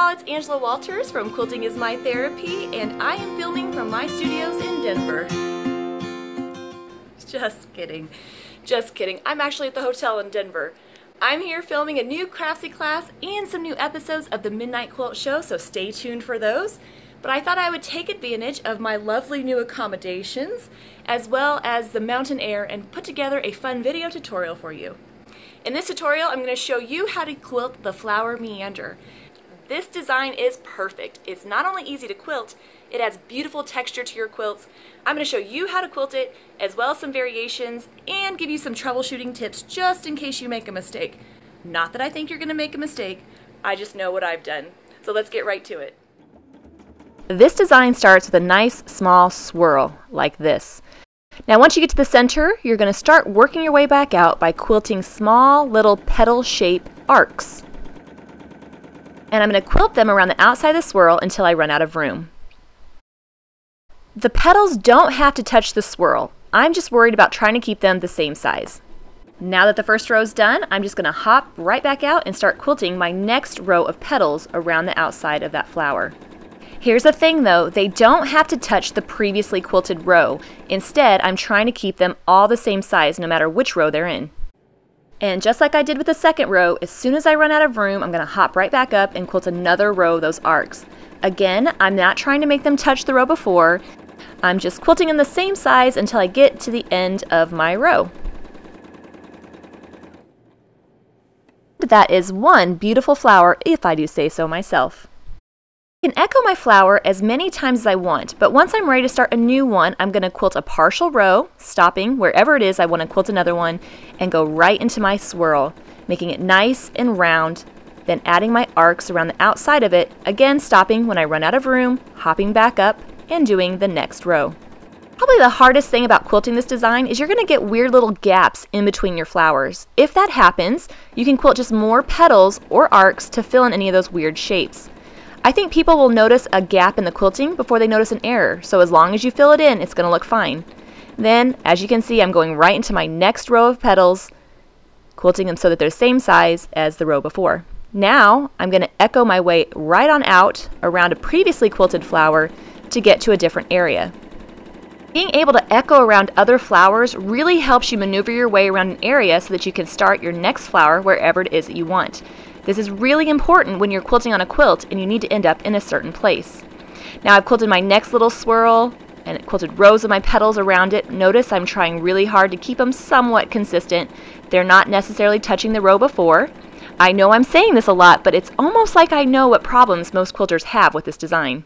y'all, it's Angela Walters from Quilting is My Therapy, and I am filming from my studios in Denver. Just kidding. Just kidding. I'm actually at the hotel in Denver. I'm here filming a new Craftsy class and some new episodes of the Midnight Quilt Show, so stay tuned for those. But I thought I would take advantage of my lovely new accommodations, as well as the mountain air, and put together a fun video tutorial for you. In this tutorial, I'm going to show you how to quilt the flower meander. This design is perfect. It's not only easy to quilt, it adds beautiful texture to your quilts. I'm going to show you how to quilt it, as well as some variations, and give you some troubleshooting tips just in case you make a mistake. Not that I think you're going to make a mistake, I just know what I've done. So let's get right to it. This design starts with a nice small swirl, like this. Now once you get to the center, you're going to start working your way back out by quilting small little petal-shaped arcs. And I'm going to quilt them around the outside of the swirl until I run out of room. The petals don't have to touch the swirl. I'm just worried about trying to keep them the same size. Now that the first row is done, I'm just going to hop right back out and start quilting my next row of petals around the outside of that flower. Here's the thing though, they don't have to touch the previously quilted row. Instead, I'm trying to keep them all the same size no matter which row they're in. And just like I did with the second row, as soon as I run out of room, I'm going to hop right back up and quilt another row of those arcs. Again, I'm not trying to make them touch the row before. I'm just quilting them the same size until I get to the end of my row. That is one beautiful flower, if I do say so myself. I can echo my flower as many times as I want, but once I'm ready to start a new one, I'm going to quilt a partial row, stopping wherever it is I want to quilt another one, and go right into my swirl, making it nice and round, then adding my arcs around the outside of it, again stopping when I run out of room, hopping back up, and doing the next row. Probably the hardest thing about quilting this design is you're going to get weird little gaps in between your flowers. If that happens, you can quilt just more petals or arcs to fill in any of those weird shapes. I think people will notice a gap in the quilting before they notice an error, so as long as you fill it in, it's going to look fine. Then, as you can see, I'm going right into my next row of petals, quilting them so that they're the same size as the row before. Now, I'm going to echo my way right on out around a previously quilted flower to get to a different area. Being able to echo around other flowers really helps you maneuver your way around an area so that you can start your next flower wherever it is that you want. This is really important when you're quilting on a quilt and you need to end up in a certain place. Now I've quilted my next little swirl and quilted rows of my petals around it. Notice I'm trying really hard to keep them somewhat consistent. They're not necessarily touching the row before. I know I'm saying this a lot, but it's almost like I know what problems most quilters have with this design.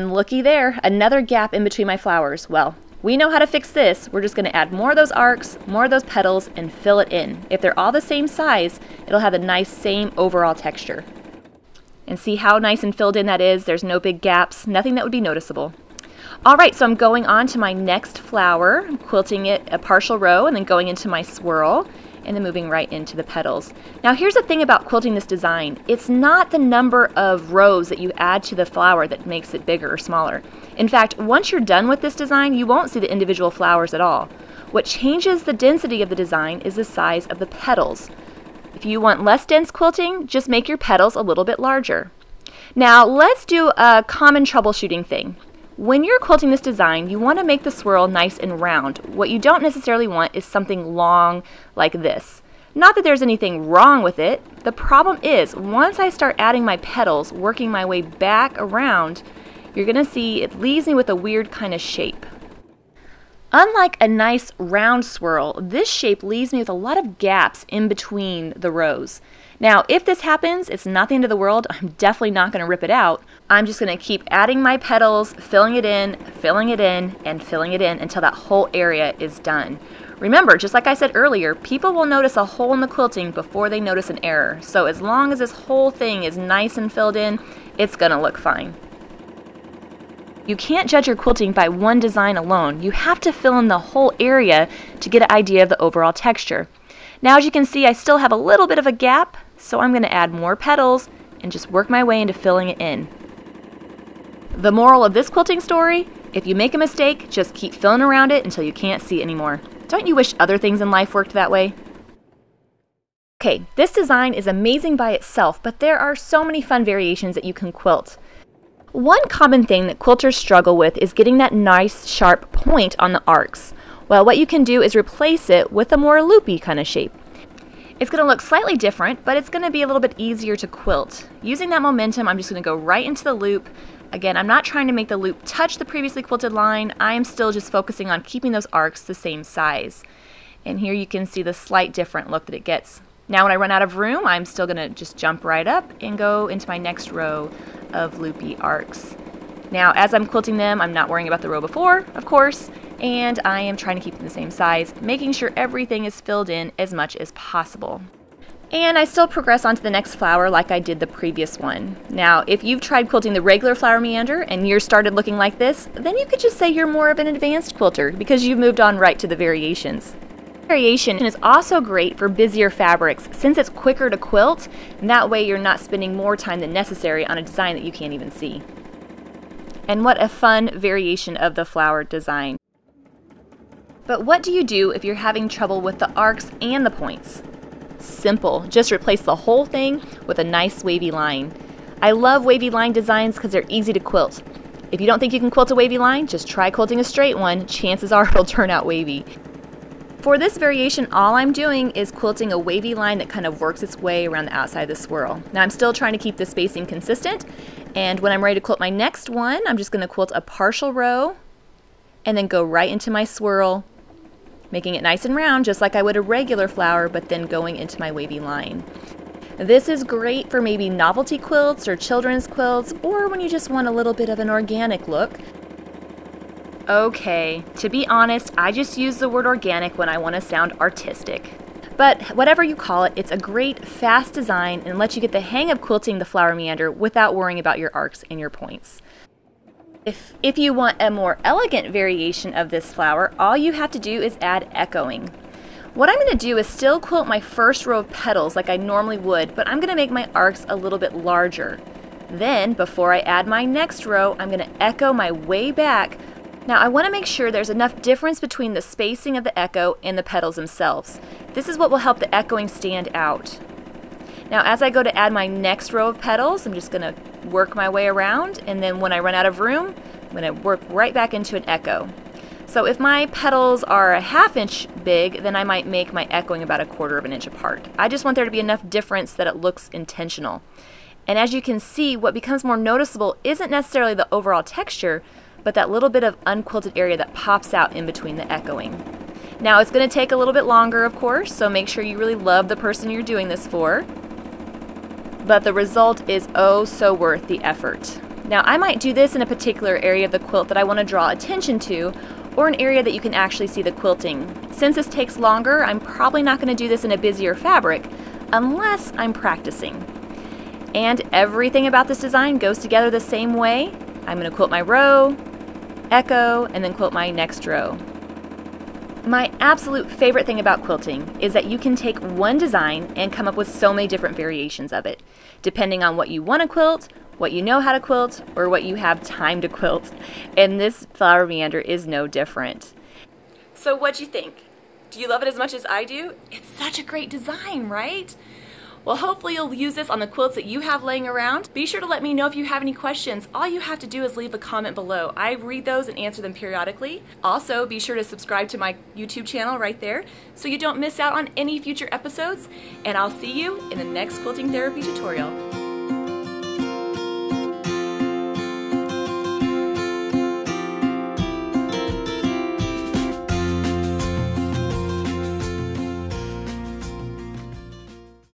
And looky there, another gap in between my flowers. Well, we know how to fix this. We're just going to add more of those arcs, more of those petals, and fill it in. If they're all the same size, it'll have the nice same overall texture. And see how nice and filled in that is? There's no big gaps, nothing that would be noticeable. Alright, so I'm going on to my next flower. I'm quilting it a partial row and then going into my swirl and then moving right into the petals. Now here's the thing about quilting this design. It's not the number of rows that you add to the flower that makes it bigger or smaller. In fact, once you're done with this design, you won't see the individual flowers at all. What changes the density of the design is the size of the petals. If you want less dense quilting, just make your petals a little bit larger. Now let's do a common troubleshooting thing. When you're quilting this design, you want to make the swirl nice and round. What you don't necessarily want is something long like this. Not that there's anything wrong with it. The problem is, once I start adding my petals, working my way back around, you're going to see it leaves me with a weird kind of shape. Unlike a nice round swirl, this shape leaves me with a lot of gaps in between the rows. Now, if this happens, it's not the end of the world. I'm definitely not going to rip it out. I'm just going to keep adding my petals, filling it in, and filling it in until that whole area is done. Remember, just like I said earlier, people will notice a hole in the quilting before they notice an error. So as long as this whole thing is nice and filled in, it's going to look fine. You can't judge your quilting by one design alone. You have to fill in the whole area to get an idea of the overall texture. Now as you can see, I still have a little bit of a gap, so I'm going to add more petals and just work my way into filling it in. The moral of this quilting story, if you make a mistake, just keep filling around it until you can't see it anymore. Don't you wish other things in life worked that way? Okay, this design is amazing by itself, but there are so many fun variations that you can quilt. One common thing that quilters struggle with is getting that nice sharp point on the arcs. Well, what you can do is replace it with a more loopy kind of shape. It's going to look slightly different, but it's going to be a little bit easier to quilt. Using that momentum, I'm just going to go right into the loop. Again, I'm not trying to make the loop touch the previously quilted line. I am still just focusing on keeping those arcs the same size. And here you can see the slight different look that it gets. Now when I run out of room, I'm still going to just jump right up and go into my next row of loopy arcs. Now as I'm quilting them, I'm not worrying about the row before, of course, and I am trying to keep them the same size, making sure everything is filled in as much as possible. And I still progress onto the next flower like I did the previous one. Now, if you've tried quilting the regular flower meander and yours started looking like this, then you could just say you're more of an advanced quilter because you've moved on right to the variations. Variation is also great for busier fabrics since it's quicker to quilt, and that way you're not spending more time than necessary on a design that you can't even see. And what a fun variation of the flower design. But what do you do if you're having trouble with the arcs and the points? Simple, just replace the whole thing with a nice wavy line. I love wavy line designs because they're easy to quilt. If you don't think you can quilt a wavy line, just try quilting a straight one. Chances are it'll turn out wavy. For this variation, all I'm doing is quilting a wavy line that kind of works its way around the outside of the swirl. Now I'm still trying to keep the spacing consistent, and when I'm ready to quilt my next one, I'm just going to quilt a partial row and then go right into my swirl, making it nice and round just like I would a regular flower, but then going into my wavy line. This is great for maybe novelty quilts or children's quilts, or when you just want a little bit of an organic look. Okay, to be honest, I just use the word organic when I want to sound artistic. But whatever you call it, it's a great, fast design and lets you get the hang of quilting the flower meander without worrying about your arcs and your points. If you want a more elegant variation of this flower, all you have to do is add echoing. What I'm going to do is still quilt my first row of petals like I normally would, but I'm going to make my arcs a little bit larger. Then, before I add my next row, I'm going to echo my way back. Now I want to make sure there's enough difference between the spacing of the echo and the petals themselves. This is what will help the echoing stand out. Now as I go to add my next row of petals, I'm just going to work my way around, and then when I run out of room, I'm going to work right back into an echo. So if my petals are a 1/2 inch big, then I might make my echoing about 1/4 inch apart. I just want there to be enough difference that it looks intentional. And as you can see, what becomes more noticeable isn't necessarily the overall texture, but that little bit of unquilted area that pops out in between the echoing. Now it's going to take a little bit longer, of course, so make sure you really love the person you're doing this for. But the result is oh so worth the effort. Now I might do this in a particular area of the quilt that I want to draw attention to, or an area that you can actually see the quilting. Since this takes longer, I'm probably not going to do this in a busier fabric unless I'm practicing. And everything about this design goes together the same way. I'm going to quilt my row, echo, and then quilt my next row. My absolute favorite thing about quilting is that you can take one design and come up with so many different variations of it, depending on what you want to quilt, what you know how to quilt, or what you have time to quilt. And this flower meander is no different. So what'd you think? Do you love it as much as I do? It's such a great design, right? Well, hopefully you'll use this on the quilts that you have laying around. Be sure to let me know if you have any questions. All you have to do is leave a comment below. I read those and answer them periodically. Also, be sure to subscribe to my YouTube channel right there so you don't miss out on any future episodes. And I'll see you in the next quilting therapy tutorial.